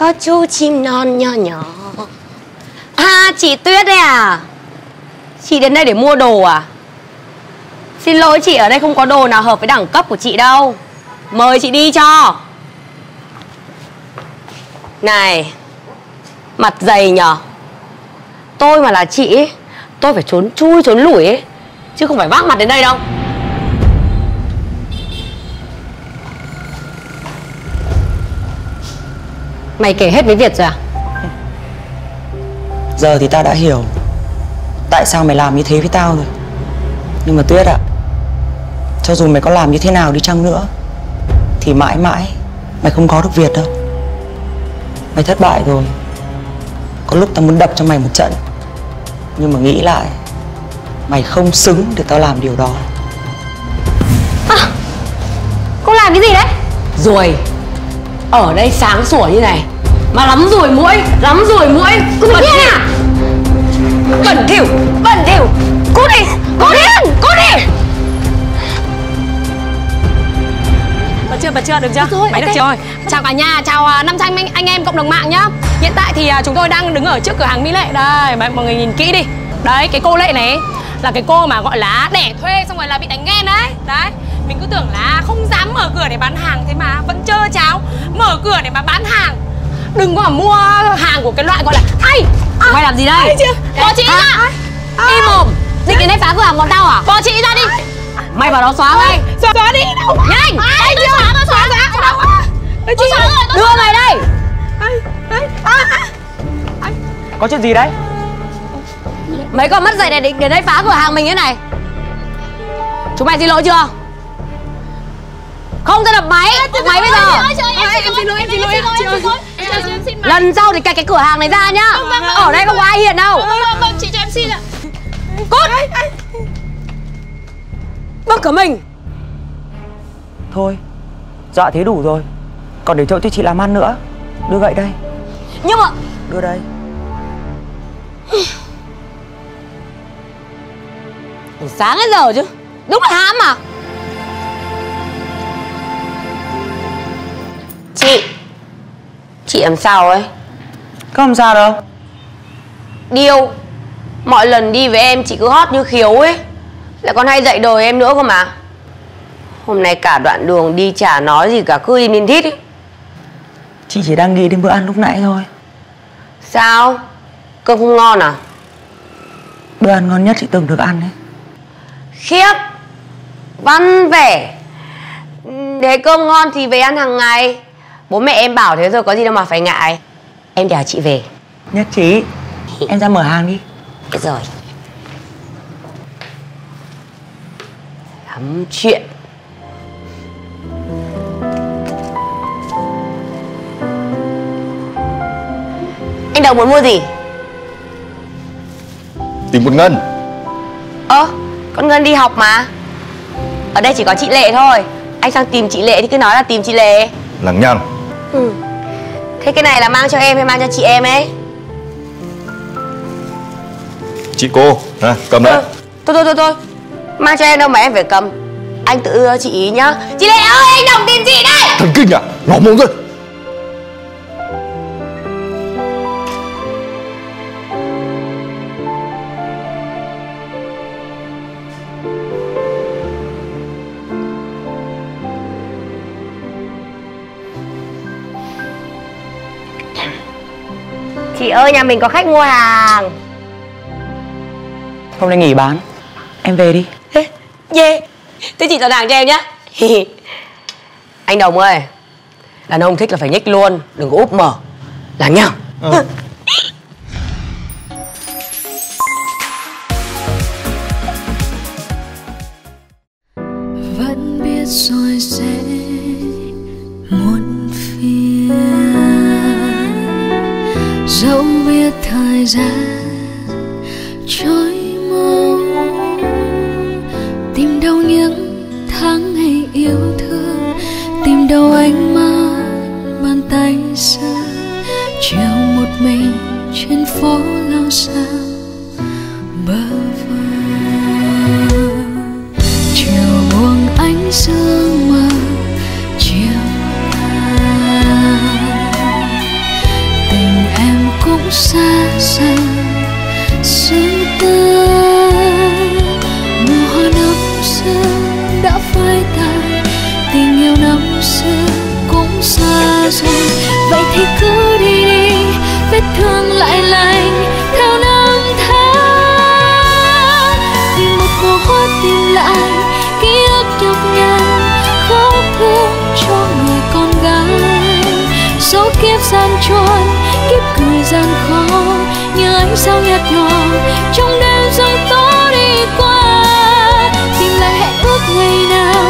Có chú chim non nho nhỏ. À, chị Tuyết đây à? Chị đến đây để mua đồ à? Xin lỗi chị, ở đây không có đồ nào hợp với đẳng cấp của chị đâu. Mời chị đi cho. Này, mặt dày nhở. Tôi mà là chị ấy, tôi phải trốn chui trốn lủi ấy, chứ không phải vác mặt đến đây đâu. Mày kể hết với Việt rồi à? Giờ thì tao đã hiểu tại sao mày làm như thế với tao rồi. Nhưng mà Tuyết ạ, cho dù mày có làm như thế nào đi chăng nữa thì mãi mãi mày không có được Việt đâu. Mày thất bại rồi. Có lúc tao muốn đập cho mày một trận, nhưng mà nghĩ lại, mày không xứng để tao làm điều đó. À, cô làm cái gì đấy? Rồi, ở đây sáng sủa như này mà lắm ruồi mũi, lắm ruồi mũi. Cô điên à? Bẩn thỉu, bẩn thỉu. Cô đi, cô điên, cô đi. Bật chưa, được chưa? Được rồi, máy okay. Được rồi. Chào cả nhà, chào 500 anh em cộng đồng mạng nhá. Hiện tại thì chúng tôi đang đứng ở trước cửa hàng Mỹ Lệ. Đây, mọi người nhìn kỹ đi. Đấy, cái cô Lệ này là cái cô mà gọi là đẻ thuê xong rồi là bị đánh ghen đấy. Đấy, mình cứ tưởng là không dám mở cửa để bán hàng, thế mà vẫn trơ cháo mở cửa để mà bán hàng. Đừng có mà mua hàng của cái loại gọi là ai mày làm gì đây? Bỏ chị ra. Im mồm. Định đến đây phá cửa hàng bọn tao à? Bỏ chị ra đi. Mày vào đó xóa ngay. Xóa đi đâu. Nhanh. Ai chưa xóa tôi xóa ra. Tôi xóa rồi. Đưa mày đây. Có chuyện gì đấy? Mấy con mất dạy này định đến đây phá cửa hàng mình thế này. Chúng mày xin lỗi chưa? Không ra đập máy. Máy bây giờ. Em xin lỗi, em xin lỗi. Lần sau thì cạch cái cửa hàng này ra nhá. Ở đây không có ai hiền đâu. Vâng, chị cho em xin ạ. Cút. Bức cả mình. Thôi, dọa thế đủ rồi. Còn để chỗ cho chị làm ăn nữa. Đưa gậy đây. Nhưng mà đưa đây. Từ sáng đến giờ chứ. Đúng là hám mà. Chị, chị làm sao ấy? Có làm sao đâu. Điêu. Mọi lần đi với em chị cứ hót như khiếu ấy. Lại còn hay dạy đời em nữa cơ mà. Hôm nay cả đoạn đường đi chả nói gì cả, cứ im im thít ý. Chị chỉ đang nghĩ đến bữa ăn lúc nãy thôi. Sao? Cơm không ngon à? Bữa ăn ngon nhất chị từng được ăn đấy. Khiếp. Văn vẻ. Để cơm ngon thì về ăn hàng ngày. Bố mẹ em bảo thế rồi có gì đâu mà phải ngại. Em đèo chị về. Nhất trí. Em ra mở hàng đi. Được rồi. Chuyện anh Đồng muốn mua gì? Tìm con Ngân. Con Ngân đi học mà. Ở đây chỉ có chị Lệ thôi. Anh sang tìm chị Lệ thì cứ nói là tìm chị Lệ. Lằng nhằng. Thế cái này là mang cho em hay mang cho chị em ấy? Chị cô, à, cầm đấy. Thôi mang cho em đâu mà em phải cầm. Anh tự đưa chị ý nhá. Chị Lệ ơi, anh Đồng tìm chị đây. Thần kinh à? Nó mồm rồi. Chị ơi, nhà mình có khách mua hàng. Hôm nay nghỉ bán. Em về đi. Yeah. Thế chị dọn hàng cho em nhá. Anh Đồng ơi, đàn ông thích là phải nhích luôn, đừng có úp mở. Làm nhá. Vẫn biết rồi sẽ muộn phiền, dẫu biết thời gian trôi những tháng ngày yêu thương, tìm đâu ánh mắt bàn tay xa, chiều một mình trên phố lao sao bơ vơ, chiều buông ánh sương mờ chiều ta xa xa xuyên ta mùa hoa năm xưa đã phai tàn, tình yêu năm xưa cũng xa rồi. Vậy thì cứ đi đi, vết thương lại lành theo năm tháng, vì một mùa hoa tìm lại ký ức nhọc nhằn khó thương cho người con gái. Số kiếp gian tròn, kiếp cười gian khó như ánh sao nhạt nhòa trong đêm giông tố đi qua, tìm lại hạnh phúc ngày nào.